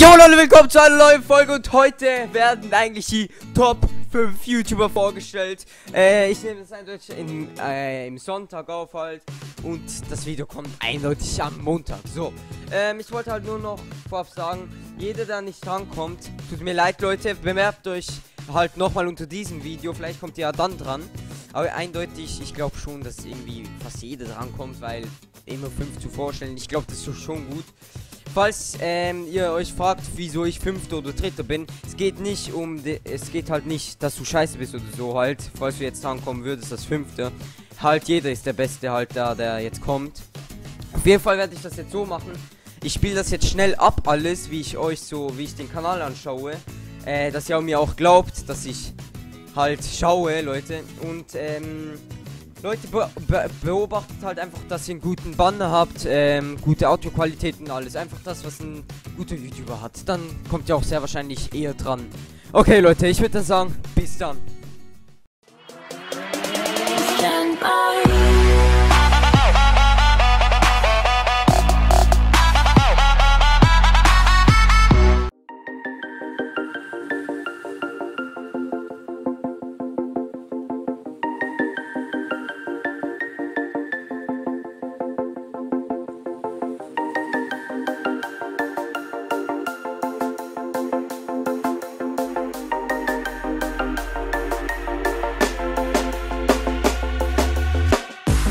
Jo Leute, willkommen zu einer neuen Folge und heute werden eigentlich die Top 5 YouTuber vorgestellt. Ich nehme das eindeutig im Sonntag auf halt und das Video kommt eindeutig am Montag. So, ich wollte halt nur noch vorab sagen, jeder, der nicht rankommt, tut mir leid Leute, bemerkt euch halt nochmal unter diesem Video, vielleicht kommt ihr ja dann dran. Aber eindeutig, ich glaube schon, dass irgendwie fast jeder drankommt, weil immer 5 zu vorstellen, ich glaube das ist schon gut. Falls ihr euch fragt, wieso ich 5. oder 3. bin, es geht nicht um, es geht halt nicht, dass du scheiße bist oder so halt, falls du jetzt drankommen würdest, das 5. Halt, jeder ist der Beste halt da, der jetzt kommt. Auf jeden Fall werde ich das jetzt so machen, ich spiele das jetzt schnell ab alles, wie ich den Kanal anschaue, dass ihr mir auch glaubt, dass ich halt schaue, Leute, und Leute, beobachtet halt einfach, dass ihr einen guten Banner habt, gute Audioqualität und alles. Einfach das, was ein guter YouTuber hat. Dann kommt ihr auch sehr wahrscheinlich eher dran. Okay, Leute, ich würde dann sagen, bis dann.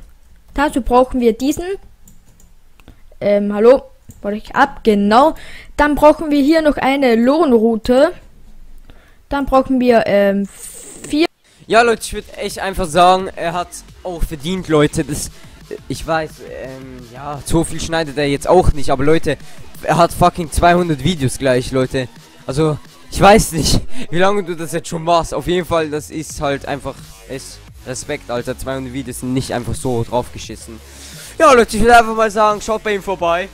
Dazu brauchen wir diesen. Hallo. Wollte ich ab, genau. Dann brauchen wir hier noch eine Lohnroute. Dann brauchen wir 4. Ja, Leute, ich würde echt einfach sagen, er hat auch verdient, Leute. Das, ich weiß, ja, so viel schneidet er jetzt auch nicht. Aber Leute, er hat fucking 200 Videos gleich, Leute. Also, ich weiß nicht, wie lange du das jetzt schon machst. Auf jeden Fall, das ist halt einfach echt Respekt, Alter. 200 Videos sind nicht einfach so draufgeschissen. Ja, Leute, ich würde einfach mal sagen, schaut bei ihm vorbei.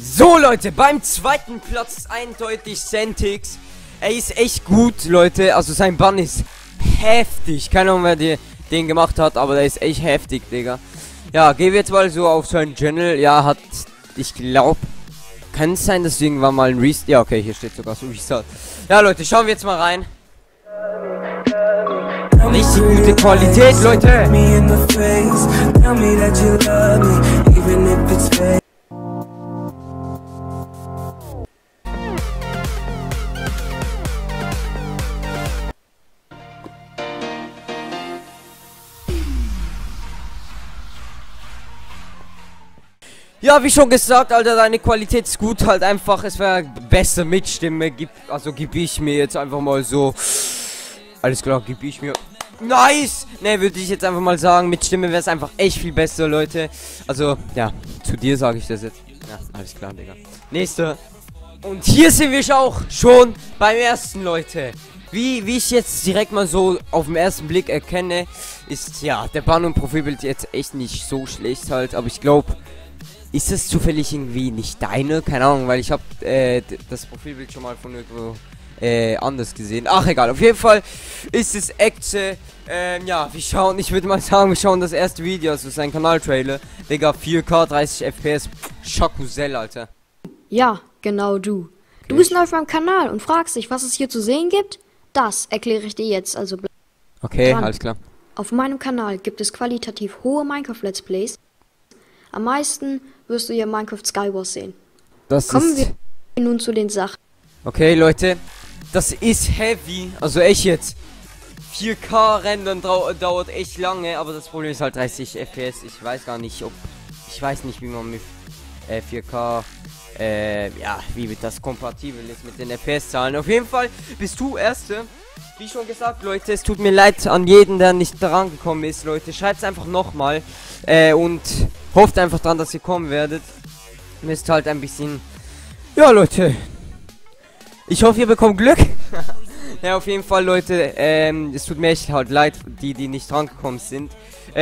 So, Leute, beim zweiten Platz ist eindeutig Sentix. Er ist echt gut, Leute. Also sein Bann ist heftig. Keine Ahnung, wer den gemacht hat, aber der ist echt heftig, Digga. Ja, gehen wir jetzt mal so auf seinen Channel. Ja, hat, ich glaube, kann es sein, dass irgendwann mal ein Restart. Ja, okay, hier steht sogar so Restart. Ja, Leute, schauen wir jetzt mal rein. Richtig gute Qualität, Leute. Ja, wie schon gesagt, Alter, deine Qualität ist gut, halt einfach, es wäre besser mit Stimme, gib ich mir jetzt einfach mal so, alles klar, gib ich mir, nice, ne, würde ich jetzt einfach mal sagen, mit Stimme wäre es einfach echt viel besser, Leute, also, ja, zu dir sage ich das jetzt, ja, alles klar, Digga, nächste, und hier sind wir auch schon beim ersten, Leute, wie ich jetzt direkt mal so auf den ersten Blick erkenne, ist, ja, der Bann und Profilbild jetzt echt nicht so schlecht halt, aber ich glaube, ist es zufällig irgendwie nicht deine? Keine Ahnung, weil ich habe das Profilbild schon mal von irgendwo anders gesehen. Ach, egal. Auf jeden Fall ist es Action. Ja, wir schauen, ich würde mal sagen, wir schauen das erste Video, also sein Kanal-Trailer. Digga, 4K, 30 FPS, Schokusell, Alter. Ja, genau du. Okay. Du bist neu auf meinem Kanal und fragst dich, was es hier zu sehen gibt? Das erkläre ich dir jetzt, also bleib okay, dran. Alles klar. Auf meinem Kanal gibt es qualitativ hohe Minecraft-Let's Plays. Am meisten wirst du hier Minecraft SkyWars sehen. Das kommen wir nun zu den Sachen. Okay, Leute, das ist heavy. Also echt jetzt. 4K Rendern dauert echt lange, aber das Problem ist halt 30 FPS. Ich weiß gar nicht, ob ich weiß nicht, wie man mit 4K ja, wie das kompatibel ist mit den FPS-Zahlen. Auf jeden Fall bist du Erste. Wie schon gesagt, Leute, es tut mir leid an jeden, der nicht dran gekommen ist, Leute. Schreibt's einfach nochmal und hofft einfach dran, dass ihr kommen werdet. Müsst halt ein bisschen... Ja, Leute. Ich hoffe, ihr bekommt Glück. Ja, auf jeden Fall, Leute. Es tut mir echt halt leid, die nicht dran gekommen sind.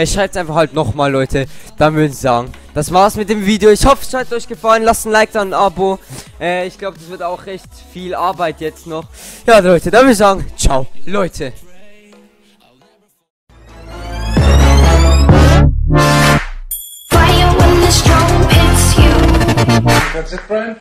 Schreibt einfach halt nochmal, Leute. Dann würde ich sagen, das war's mit dem Video. Ich hoffe, es hat euch gefallen. Lasst ein Like, dann ein Abo. Ich glaube, das wird auch recht viel Arbeit jetzt noch. Ja, Leute, dann würde ich sagen, ciao, Leute. That's it, Brian.